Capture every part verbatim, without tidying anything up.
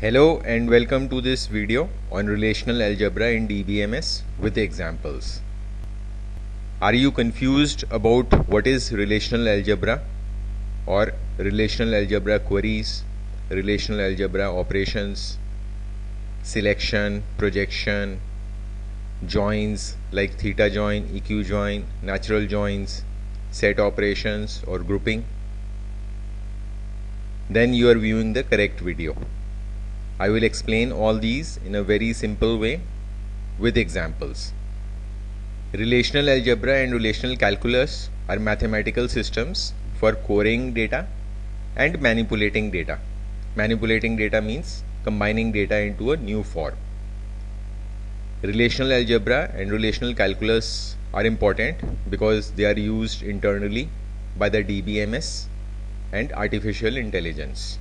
Hello and welcome to this video on relational algebra in D B M S with examples. Are you confused about what is relational algebra or relational algebra queries, relational algebra operations, selection, projection, joins like theta join, E Q join, natural joins, set operations or grouping? Then you are viewing the correct video. I will explain all these in a very simple way with examples. Relational algebra and relational calculus are mathematical systems for querying data and manipulating data. Manipulating data means combining data into a new form. Relational algebra and relational calculus are important because they are used internally by the D B M S and artificial intelligence.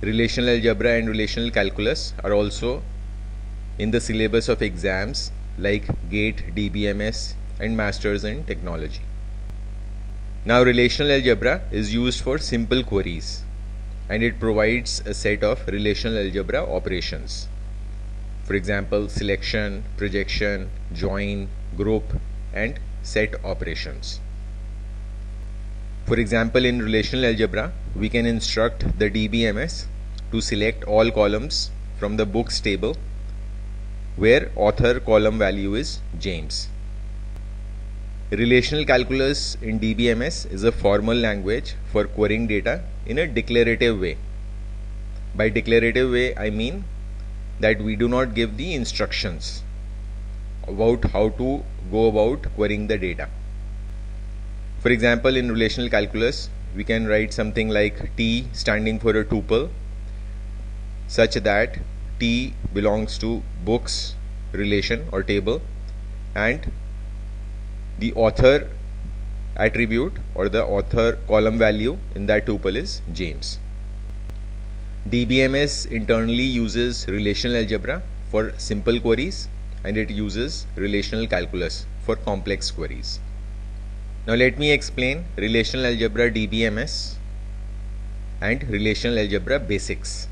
Relational algebra and relational calculus are also in the syllabus of exams like GATE, D B M S and Masters in Technology. Now relational algebra is used for simple queries and it provides a set of relational algebra operations. For example, selection, projection, join, group and set operations. For example, in relational algebra, we can instruct the D B M S to select all columns from the books table where author column value is James. Relational calculus in D B M S is a formal language for querying data in a declarative way. By declarative way, I mean that we do not give the instructions about how to go about querying the data. For example, in relational calculus, we can write something like T standing for a tuple such that T belongs to books relation or table and the author attribute or the author column value in that tuple is James. D B M S internally uses relational algebra for simple queries and it uses relational calculus for complex queries. Now let me explain relational algebra D B M S and relational algebra basics.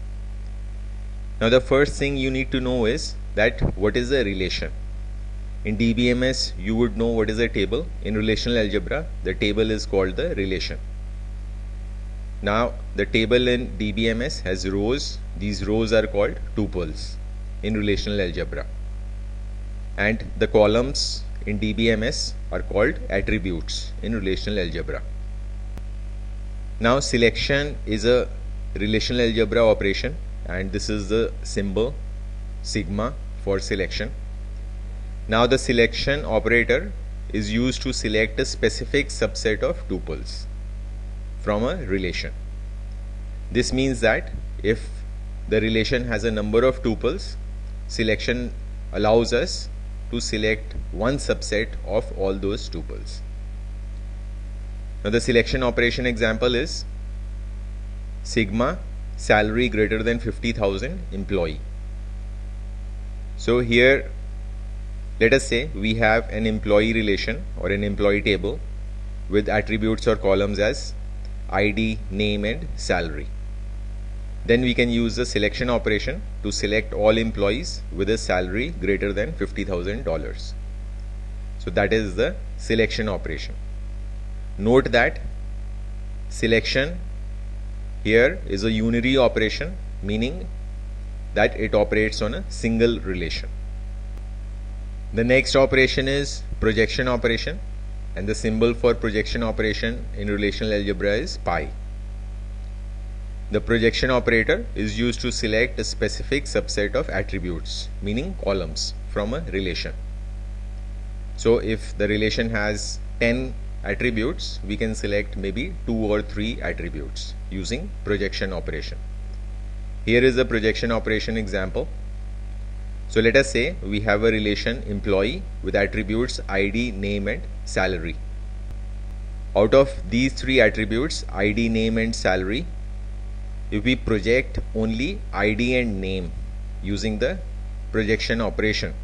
Now the first thing you need to know is that what is a relation. In D B M S you would know what is a table. In relational algebra the table is called the relation. Now the table in D B M S has rows. These rows are called tuples in relational algebra and the columns in D B M S are called attributes in relational algebra. Now selection is a relational algebra operation and this is the symbol sigma for selection. Now the selection operator is used to select a specific subset of tuples from a relation. This means that if the relation has a number of tuples, selection allows us to select one subset of all those tuples. Now the selection operation example is sigma salary greater than fifty thousand employee. So here let us say we have an employee relation or an employee table with attributes or columns as I D, name and salary. Then we can use the selection operation to select all employees with a salary greater than fifty thousand dollars. So that is the selection operation. Note that selection here is a unary operation, meaning that it operates on a single relation. The next operation is projection operation and the symbol for projection operation in relational algebra is pi. The projection operator is used to select a specific subset of attributes, meaning columns, from a relation. So if the relation has ten attributes, we can select maybe two or three attributes using projection operation. Here is the projection operation example. So let us say we have a relation employee with attributes I D, name and salary. Out of these three attributes, I D, name and salary, if we project only I D and name using the projection operation,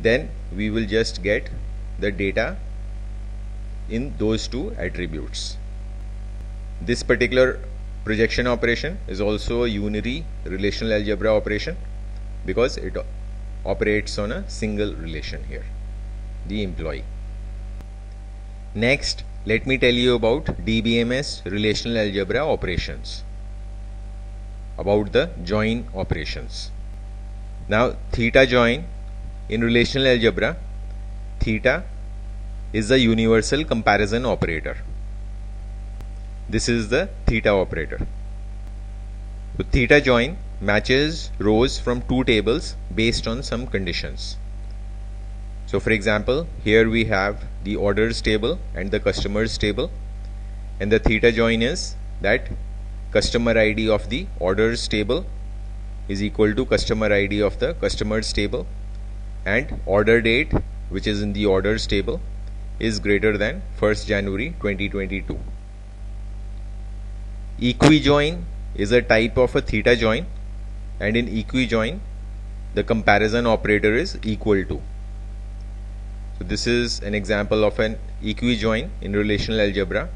then we will just get the data in those two attributes. This particular Projection operation is also a unary relational algebra operation because it operates on a single relation here, the employee. Next, let me tell you about D B M S relational algebra operations, about the join operations. Now, theta join in relational algebra, theta is the universal comparison operator. This is the theta operator. So, theta join matches rows from two tables based on some conditions. So for example, here we have the orders table and the customers table, and the theta join is that customer I D of the orders table is equal to customer I D of the customers table, and order date, which is in the orders table, is greater than first January twenty twenty-two. Equijoin is a type of a theta join, and in equijoin the comparison operator is equal to. So this is an example of an equijoin in relational algebra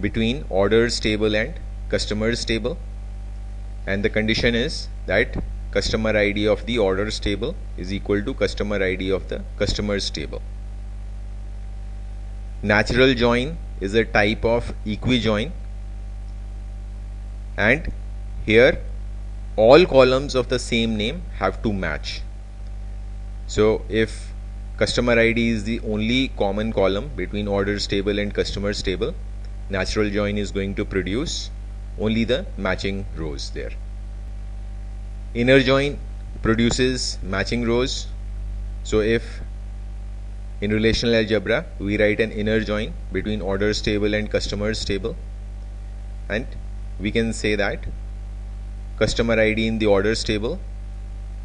between orders table and customers table, and the condition is that customer I D of the orders table is equal to customer I D of the customers table. Natural join is a type of equijoin, and here all columns of the same name have to match. So if customer I D is the only common column between orders table and customers table, natural join is going to produce only the matching rows there. Inner join produces matching rows. So if in relational algebra we write an inner join between orders table and customers table, and we can say that customer I D in the orders table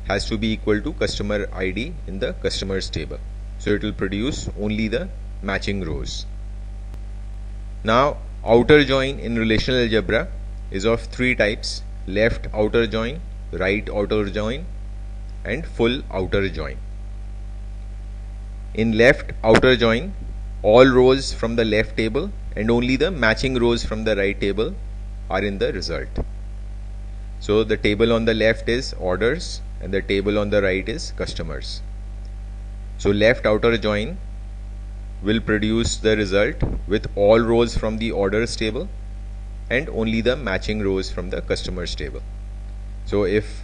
has to be equal to customer I D in the customers table. So it will produce only the matching rows. Now, outer join in relational algebra is of three types: left outer join, right outer join, and full outer join. In left outer join, all rows from the left table and only the matching rows from the right table are in the result. So the table on the left is orders and the table on the right is customers. So left outer join will produce the result with all rows from the orders table and only the matching rows from the customers table. So if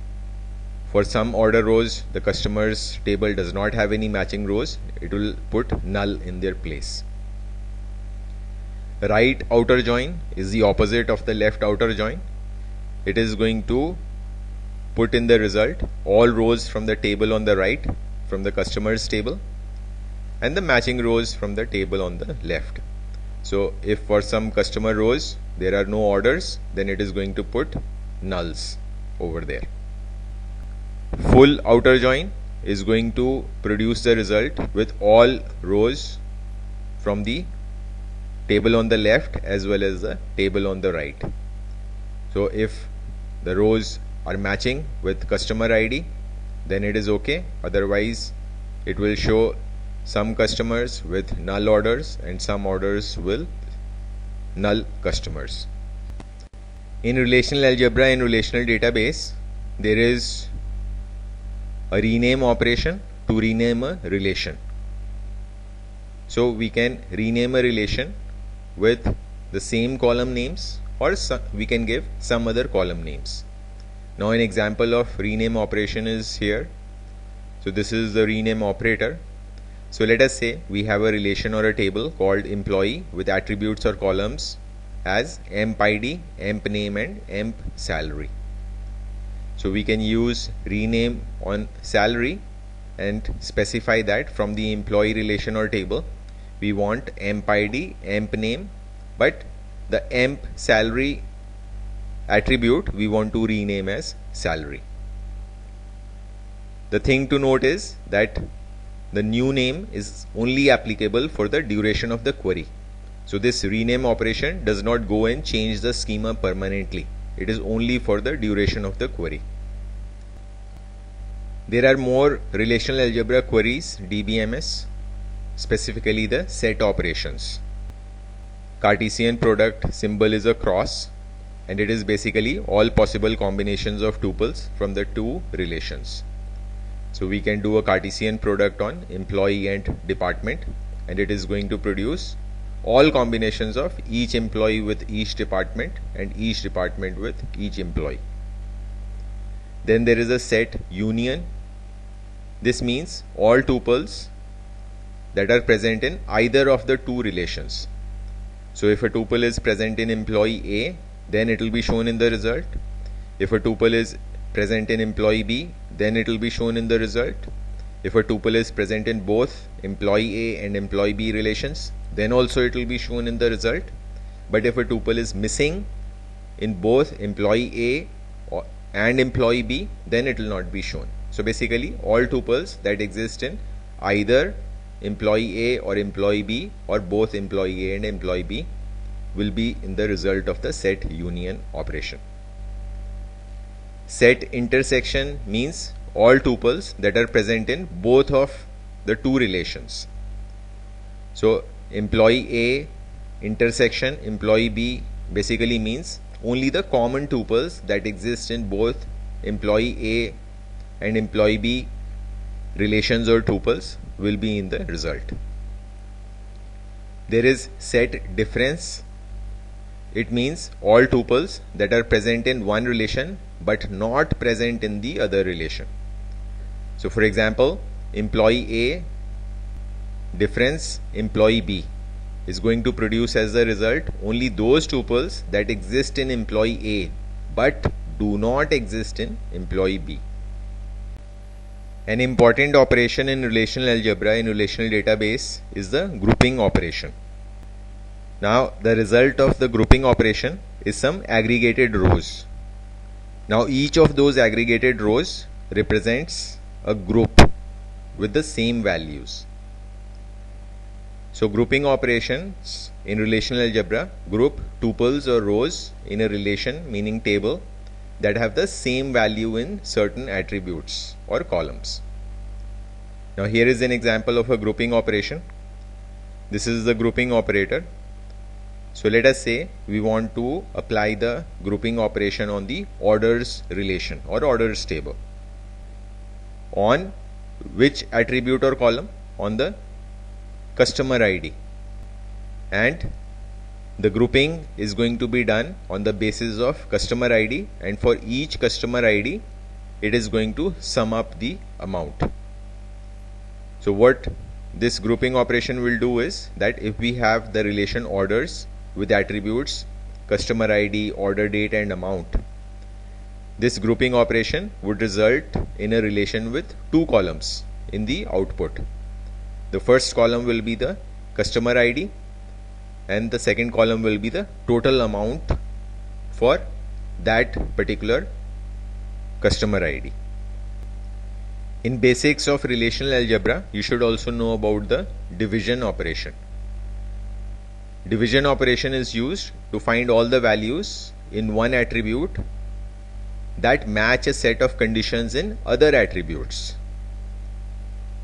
for some order rows the customers table does not have any matching rows, it will put null in their place. Right outer join is the opposite of the left outer join. It is going to put in the result all rows from the table on the right from the customers table and the matching rows from the table on the left. So if for some customer rows there are no orders, then it is going to put nulls over there. Full outer join is going to produce the result with all rows from the table on the left as well as the table on the right. So if the rows are matching with customer I D, then it is okay, otherwise it will show some customers with null orders and some orders will null customers. In relational algebra and relational database, there is a rename operation to rename a relation. So we can rename a relation with the same column names, or we can give some other column names. Now an example of rename operation is here. So this is the rename operator. So let us say we have a relation or a table called employee with attributes or columns as emp I D, emp name, and emp salary. So we can use rename on salary and specify that from the employee relation or table we want emp I D, emp name, but the emp salary attribute we want to rename as salary. The thing to note is that the new name is only applicable for the duration of the query. So this rename operation does not go and change the schema permanently. It is only for the duration of the query. There are more relational algebra queries, D B M S, specifically the set operations. Cartesian product symbol is a cross. and it is basically all possible combinations of tuples from the two relations. So we can do a Cartesian product on employee and department, and it is going to produce all combinations of each employee with each department and each department with each employee. Then there is a set union. This means all tuples that are present in either of the two relations. So if a tuple is present in employee A, then it will be shown in the result. If a tuple is present in employee B, then it will be shown in the result. If a tuple is present in both employee A and employee B relations, then also it will be shown in the result. But if a tuple is missing in both employee A and employee B, then it will not be shown. So basically all tuples that exist in either employee A or employee B or both employee A and employee B will be in the result of the set union operation. Set intersection means all tuples that are present in both of the two relations. So employee A intersection employee B basically means only the common tuples that exist in both employee A and employee B relations or tuples will be in the result. There is set difference. It means all tuples that are present in one relation but not present in the other relation. So for example, employee A difference employee B is going to produce as a result only those tuples that exist in employee A but do not exist in employee B. An important operation in relational algebra in relational database is the grouping operation. Now the result of the grouping operation is some aggregated rows. Now each of those aggregated rows represents a group with the same values. So grouping operations in relational algebra group tuples or rows in a relation, meaning table, that have the same value in certain attributes or columns. Now here is an example of a grouping operation. This is the grouping operator. So let us say we want to apply the grouping operation on the orders relation or orders table. On which attribute or column? On the customer I D. And the grouping is going to be done on the basis of customer I D, and for each customer I D it is going to sum up the amount. So what this grouping operation will do is that if we have the relation orders with attributes customer I D, order date and amount, this grouping operation would result in a relation with two columns in the output. The first column will be the customer I D and the second column will be the total amount for that particular customer I D. In basics of relational algebra, you should also know about the division operation. Division operation is used to find all the values in one attribute that match a set of conditions in other attributes.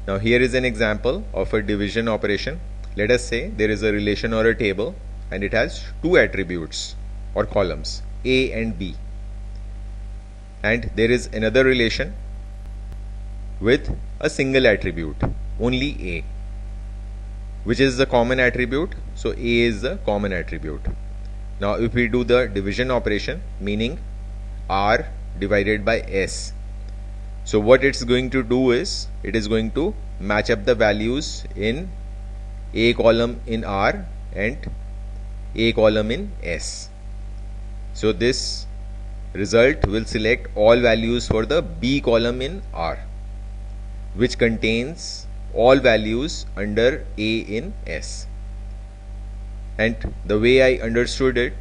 Now here is an example of a division operation. Let us say there is a relation or a table and it has two attributes or columns A and B, and there is another relation with a single attribute only A, which is the common attribute. So A is the common attribute. Now if we do the division operation, meaning R divided by S, so what it's going to do is it is going to match up the values in A column in R and A column in S. So this result will select all values for the B column in R, which contains all values under A in S. And the way I understood it,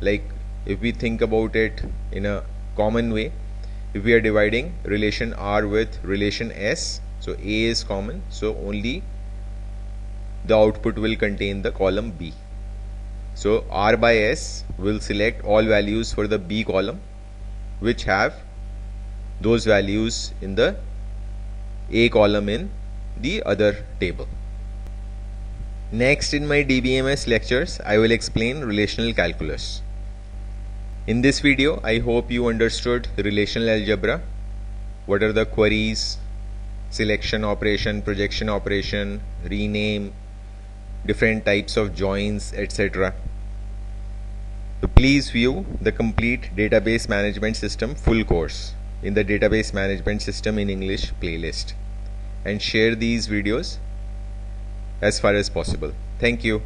like if we think about it in a common way, if we are dividing relation R with relation S, so A is common, so only the output will contain the column B. So R by S will select all values for the B column which have those values in the A column in the other table. Next in my D B M S lectures I will explain relational calculus. In this video, I hope you understood relational algebra. What are the queries, selection operation, projection operation, rename, different types of joins, et cetera. So please view the complete database management system full course in the database management system in English playlist and share these videos as far as possible. Thank you.